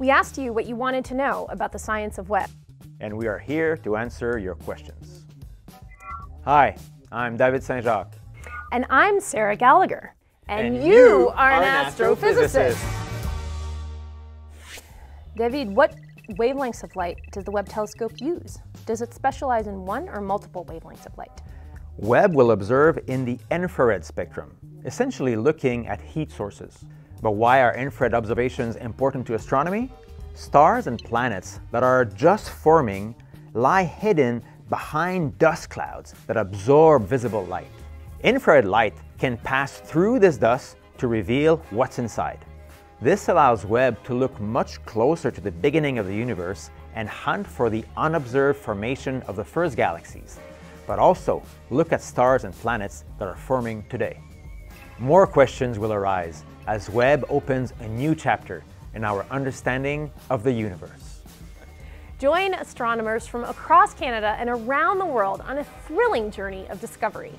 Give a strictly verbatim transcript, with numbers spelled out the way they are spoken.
We asked you what you wanted to know about the science of Webb. And we are here to answer your questions. Hi, I'm David Saint-Jacques. And I'm Sarah Gallagher. And, and you, you are, are an, an astrophysicist. astrophysicist. David, what wavelengths of light does the Webb telescope use? Does it specialize in one or multiple wavelengths of light? Webb will observe in the infrared spectrum, essentially looking at heat sources. But why are infrared observations important to astronomy? Stars and planets that are just forming lie hidden behind dust clouds that absorb visible light. Infrared light can pass through this dust to reveal what's inside. This allows Webb to look much closer to the beginning of the universe and hunt for the unobserved formation of the first galaxies, but also look at stars and planets that are forming today. More questions will arise as Webb opens a new chapter in our understanding of the universe. Join astronomers from across Canada and around the world on a thrilling journey of discovery.